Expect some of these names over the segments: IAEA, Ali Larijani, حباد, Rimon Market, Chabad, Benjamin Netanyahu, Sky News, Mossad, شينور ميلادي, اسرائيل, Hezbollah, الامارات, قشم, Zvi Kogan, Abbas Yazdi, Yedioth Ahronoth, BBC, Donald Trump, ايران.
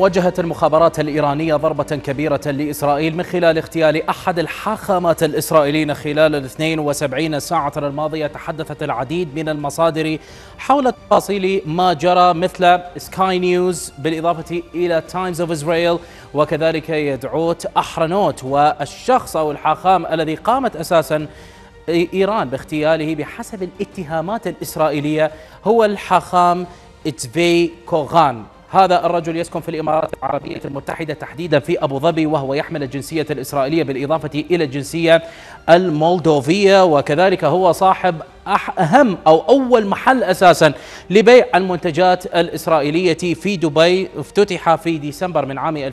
وجهت المخابرات الإيرانية ضربة كبيرة لإسرائيل من خلال اغتيال أحد الحاخامات الإسرائيليين خلال 72 ساعة الماضية. تحدثت العديد من المصادر حول تفاصيل ما جرى مثل سكاي نيوز بالإضافة إلى تايمز أوف إسرائيل، وكذلك يدعوت أحرنوت والشخص أو الحاخام الذي قامت أساساً إيران باغتياله بحسب الاتهامات الإسرائيلية هو الحاخام زفي كوغان. هذا الرجل يسكن في الإمارات العربية المتحدة تحديدا في أبو ظبي، وهو يحمل الجنسية الإسرائيلية بالإضافة إلى الجنسية المولدوفية، وكذلك هو صاحب أهم أو أول محل أساسا لبيع المنتجات الإسرائيلية في دبي، افتتح في ديسمبر من عام 2020،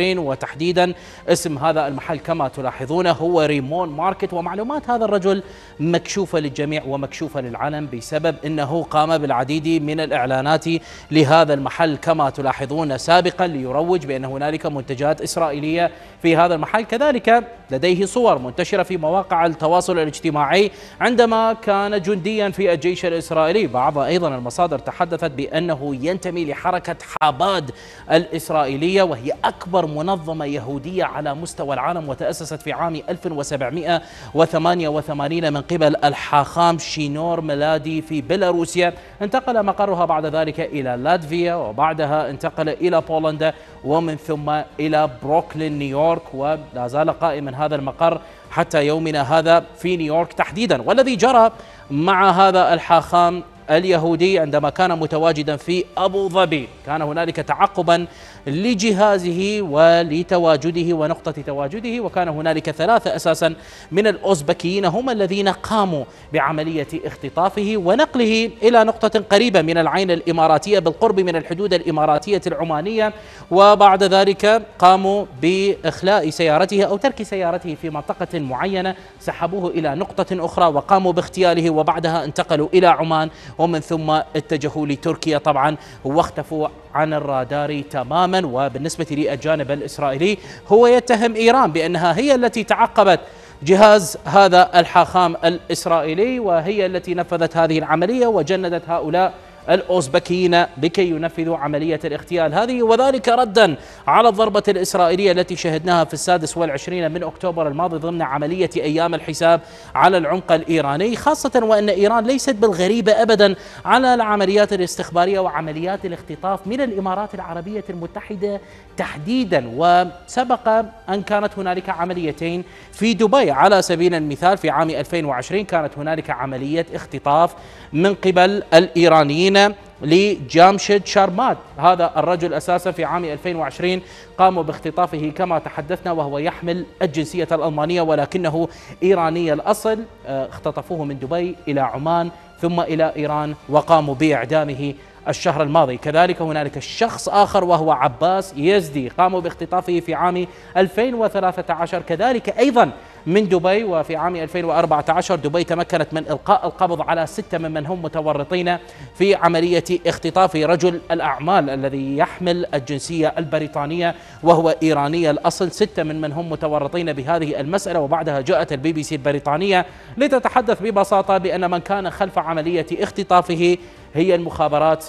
وتحديدا اسم هذا المحل كما تلاحظونه هو ريمون ماركت. ومعلومات هذا الرجل مكشوفة للجميع ومكشوفة للعلن بسبب أنه قام بالعديد من الإعلانات لهذا المحل كما تلاحظون سابقا ليروج بأن هنالك منتجات إسرائيلية في هذا المحل. كذلك لديه صور منتشرة في مواقع التواصل الاجتماعي عندما كان جنديا في الجيش الإسرائيلي. بعض أيضا المصادر تحدثت بأنه ينتمي لحركة حباد الإسرائيلية، وهي أكبر منظمة يهودية على مستوى العالم، وتأسست في عام 1788 من قبل الحاخام شينور ميلادي في بيلاروسيا. انتقل مقرها بعد ذلك إلى لاتفيا، وبعدها انتقل إلى بولندا، ومن ثم إلى بروكلين نيويورك، ولا زال قائما هذا المقر حتى يومنا هذا في نيويورك تحديدا. والذي جرى مع هذا الحاخام اليهودي عندما كان متواجدا في أبو ظبي، كان هنالك تعقبا لجهازه ولتواجده ونقطة تواجده، وكان هنالك ثلاثة أساسا من الأوزبكيين هم الذين قاموا بعملية اختطافه ونقله إلى نقطة قريبة من العين الإماراتية بالقرب من الحدود الإماراتية العمانية، وبعد ذلك قاموا بإخلاء سيارته أو ترك سيارته في منطقة معينة، سحبوه إلى نقطة أخرى وقاموا باغتياله، وبعدها انتقلوا إلى عمان، ومن ثم اتجهوا لتركيا طبعا واختفوا عن الرادار تماما. وبالنسبة للجانب الإسرائيلي هو يتهم إيران بأنها هي التي تعقبت جهاز هذا الحاخام الإسرائيلي، وهي التي نفذت هذه العملية وجندت هؤلاء الأوزبكيين لكي ينفذوا عملية الاغتيال هذه، وذلك ردا على الضربة الإسرائيلية التي شهدناها في 26 من أكتوبر الماضي ضمن عملية أيام الحساب على العمق الإيراني، خاصة وأن إيران ليست بالغريبة أبدا على العمليات الاستخبارية وعمليات الاختطاف من الإمارات العربية المتحدة تحديدا. وسبق أن كانت هنالك عمليتين في دبي على سبيل المثال، في عام 2020 كانت هنالك عملية اختطاف من قبل الإيرانيين لجامشد شارماد. هذا الرجل أساسا في عام 2020 قاموا باختطافه كما تحدثنا، وهو يحمل الجنسية الألمانية ولكنه إيراني الأصل. اختطفوه من دبي إلى عمان ثم إلى إيران وقاموا بإعدامه الشهر الماضي. كذلك هنالك شخص آخر وهو عباس يزدي، قاموا باختطافه في عام 2013 كذلك أيضا من دبي، وفي عام 2014 دبي تمكنت من إلقاء القبض على 6 ممن هم متورطين في عملية اختطاف رجل الأعمال الذي يحمل الجنسية البريطانية وهو إيراني الأصل. 6 ممن هم متورطين بهذه المسألة، وبعدها جاءت BBC البريطانية لتتحدث ببساطة بأن من كان خلف عملية اختطافه هي المخابرات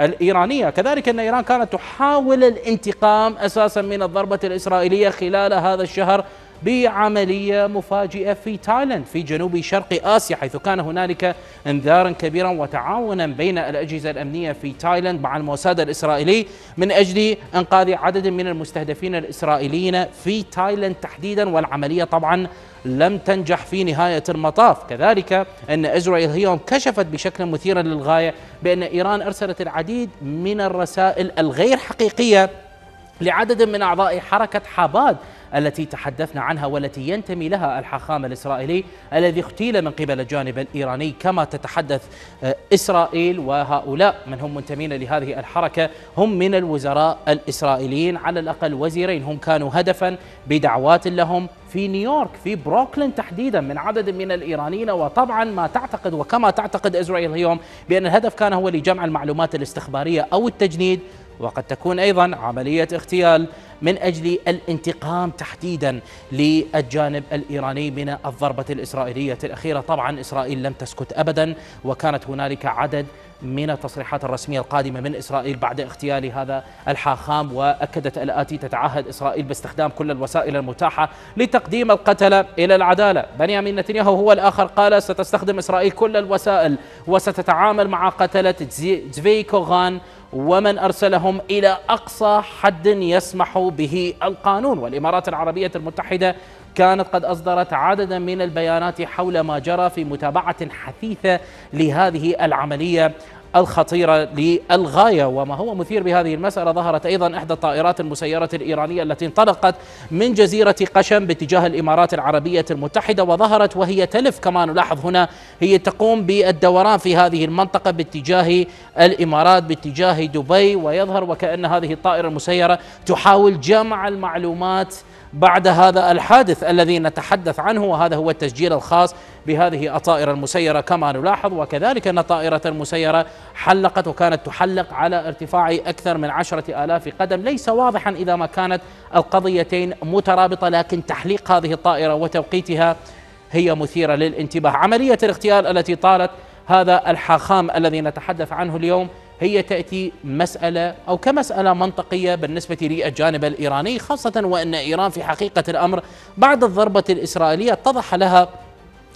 الإيرانية. كذلك أن إيران كانت تحاول الانتقام أساسا من الضربة الإسرائيلية خلال هذا الشهر بعملية مفاجئة في تايلاند في جنوب شرق آسيا، حيث كان هنالك انذارا كبيرا وتعاونا بين الأجهزة الأمنية في تايلاند مع الموساد الإسرائيلي من أجل إنقاذ عدد من المستهدفين الإسرائيليين في تايلاند تحديدا، والعملية طبعا لم تنجح في نهاية المطاف. كذلك أن إسرائيل اليوم كشفت بشكل مثير للغاية بأن إيران أرسلت العديد من الرسائل الغير حقيقية لعدد من أعضاء حركة حباد التي تحدثنا عنها والتي ينتمي لها الحاخام الإسرائيلي الذي اغتيل من قبل الجانب الإيراني كما تتحدث إسرائيل. وهؤلاء من هم منتمين لهذه الحركة هم من الوزراء الإسرائيليين، على الأقل وزيرين هم كانوا هدفا بدعوات لهم في نيويورك في بروكلين تحديدا من عدد من الإيرانيين. وطبعا ما تعتقد وكما تعتقد إسرائيل اليوم بأن الهدف كان هو لجمع المعلومات الاستخبارية أو التجنيد وقد تكون أيضا عملية اغتيال من أجل الانتقام تحديدا للجانب الإيراني من الضربة الإسرائيلية الأخيرة. طبعا إسرائيل لم تسكت أبدا، وكانت هنالك عدد من التصريحات الرسمية القادمة من إسرائيل بعد اغتيال هذا الحاخام، وأكدت الآتي: تتعهد إسرائيل باستخدام كل الوسائل المتاحة لتقديم القتلة إلى العدالة. بنيامين نتنياهو هو الآخر قال: ستستخدم إسرائيل كل الوسائل وستتعامل مع قتلة زفي كوغان ومن أرسلهم إلى أقصى حد يسمح به القانون. والإمارات العربية المتحدة كانت قد أصدرت عددا من البيانات حول ما جرى في متابعة حثيثة لهذه العملية الخطيرة للغاية. وما هو مثير بهذه المسألة، ظهرت أيضا إحدى الطائرات المسيرة الإيرانية التي انطلقت من جزيرة قشم باتجاه الإمارات العربية المتحدة، وظهرت وهي تلف، كما نلاحظ هنا هي تقوم بالدوران في هذه المنطقة باتجاه الإمارات باتجاه دبي، ويظهر وكأن هذه الطائرة المسيرة تحاول جمع المعلومات بعد هذا الحادث الذي نتحدث عنه. وهذا هو التسجيل الخاص بهذه الطائرة المسيرة كما نلاحظ. وكذلك أن الطائرة المسيرة حلقت وكانت تحلق على ارتفاع أكثر من 10,000 قدم. ليس واضحا إذا ما كانت القضيتين مترابطة، لكن تحليق هذه الطائرة وتوقيتها هي مثيرة للانتباه. عملية الاغتيال التي طالت هذا الحاخام الذي نتحدث عنه اليوم هي تأتي مسألة أو كمسألة منطقية بالنسبة للجانب الإيراني، خاصة وأن إيران في حقيقة الأمر بعد الضربة الإسرائيلية اتضح لها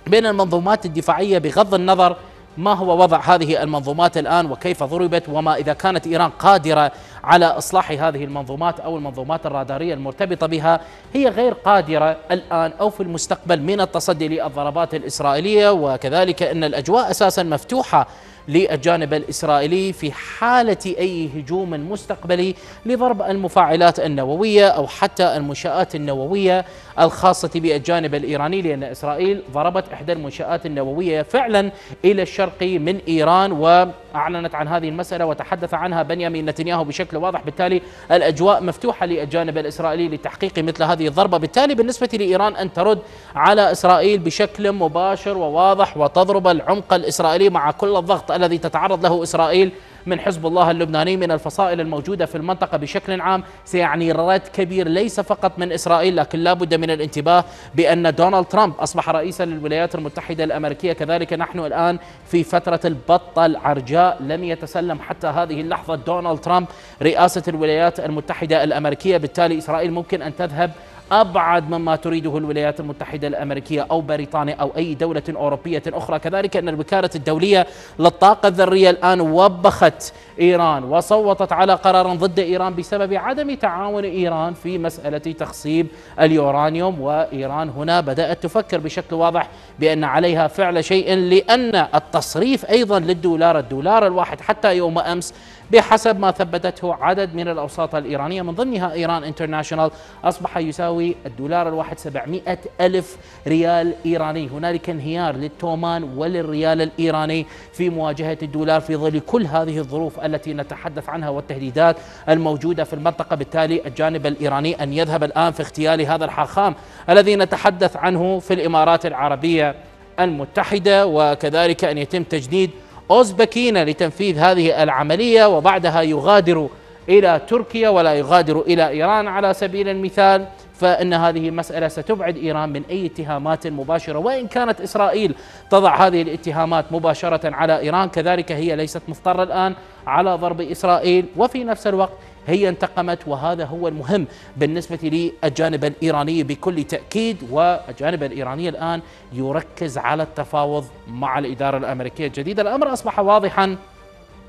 بين المنظومات الدفاعية، بغض النظر ما هو وضع هذه المنظومات الآن وكيف ضربت، وما إذا كانت إيران قادرة على إصلاح هذه المنظومات أو المنظومات الرادارية المرتبطة بها، هي غير قادرة الآن أو في المستقبل من التصدي للضربات الإسرائيلية. وكذلك أن الأجواء أساسا مفتوحة للجانب الإسرائيلي في حالة أي هجوم مستقبلي لضرب المفاعلات النووية أو حتى المنشآت النووية الخاصة بالجانب الإيراني، لأن إسرائيل ضربت إحدى المنشآت النووية فعلا إلى الشرق من إيران وأعلنت عن هذه المسألة وتحدث عنها بنيامين نتنياهو بشكل واضح. بالتالي الأجواء مفتوحة للجانب الإسرائيلي لتحقيق مثل هذه الضربة. بالتالي بالنسبة لإيران أن ترد على إسرائيل بشكل مباشر وواضح وتضرب العمق الإسرائيلي مع كل الضغط الذي تتعرض له إسرائيل من حزب الله اللبناني من الفصائل الموجودة في المنطقة بشكل عام، سيعني رد كبير ليس فقط من إسرائيل. لكن لا بد من الانتباه بأن دونالد ترامب أصبح رئيسا للولايات المتحدة الأمريكية، كذلك نحن الآن في فترة البطة العرجاء، لم يتسلم حتى هذه اللحظة دونالد ترامب رئاسة الولايات المتحدة الأمريكية. بالتالي إسرائيل ممكن أن تذهب أبعد مما تريده الولايات المتحدة الأمريكية أو بريطانيا أو أي دولة أوروبية أخرى. كذلك أن الوكالة الدولية للطاقة الذرية الآن وبخت إيران وصوتت على قرار ضد إيران بسبب عدم تعاون إيران في مسألة تخصيب اليورانيوم، وإيران هنا بدأت تفكر بشكل واضح بأن عليها فعل شيء، لأن التصريف أيضا للدولار، الدولار الواحد حتى يوم أمس بحسب ما ثبتته عدد من الأوساط الإيرانية من ضمنها إيران انترناشنال أصبح يساوي الدولار الواحد 700,000 ريال إيراني. هنالك انهيار للتومان وللريال الإيراني في مواجهة الدولار في ظل كل هذه الظروف التي نتحدث عنها والتهديدات الموجودة في المنطقة. بالتالي الجانب الإيراني أن يذهب الآن في اغتيال هذا الحاخام الذي نتحدث عنه في الإمارات العربية المتحدة، وكذلك أن يتم تجنيد أوزبكين لتنفيذ هذه العملية وبعدها يغادر إلى تركيا ولا يغادر إلى إيران على سبيل المثال. فإن هذه المسألة ستبعد إيران من أي اتهامات مباشرة، وإن كانت إسرائيل تضع هذه الاتهامات مباشرة على إيران، كذلك هي ليست مضطرة الآن على ضرب إسرائيل، وفي نفس الوقت هي انتقمت. وهذا هو المهم بالنسبة للجانب الإيراني بكل تأكيد. والجانب الإيراني الآن يركز على التفاوض مع الإدارة الأمريكية الجديدة. الأمر أصبح واضحا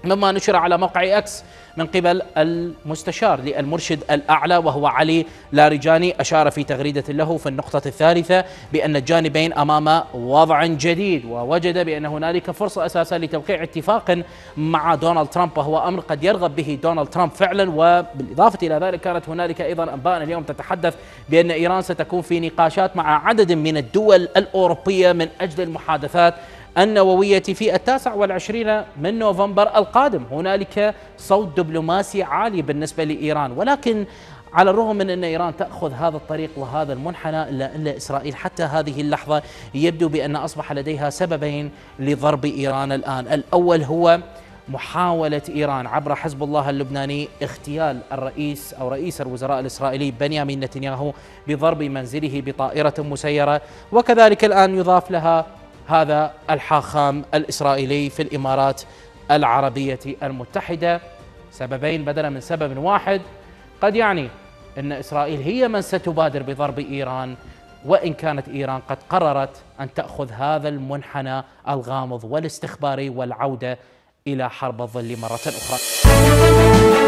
مما نشر على موقع X من قبل المستشار للمرشد الأعلى وهو علي لاريجاني، أشار في تغريدة له في النقطة الثالثة بأن الجانبين أمام وضع جديد، ووجد بأن هنالك فرصة أساسا لتوقيع اتفاق مع دونالد ترامب، وهو أمر قد يرغب به دونالد ترامب فعلا. وبالإضافة إلى ذلك كانت هنالك أيضا أنباء اليوم تتحدث بأن إيران ستكون في نقاشات مع عدد من الدول الأوروبية من أجل المحادثات النووية في 29 من نوفمبر القادم. هنالك صوت دبلوماسي عالي بالنسبة لإيران، ولكن على الرغم من أن إيران تأخذ هذا الطريق وهذا المنحنى، إلا أن إسرائيل حتى هذه اللحظة يبدو بأن أصبح لديها سببين لضرب إيران الآن. الأول هو محاولة إيران عبر حزب الله اللبناني اغتيال الرئيس أو رئيس الوزراء الإسرائيلي بنيامين نتنياهو بضرب منزله بطائرة مسيرة، وكذلك الآن يضاف لها هذا الحاخام الإسرائيلي في الإمارات العربية المتحدة. سببين بدلا من سبب واحد قد يعني أن إسرائيل هي من ستبادر بضرب إيران، وإن كانت إيران قد قررت أن تأخذ هذا المنحنى الغامض والاستخباري والعودة إلى حرب الظل مرة أخرى.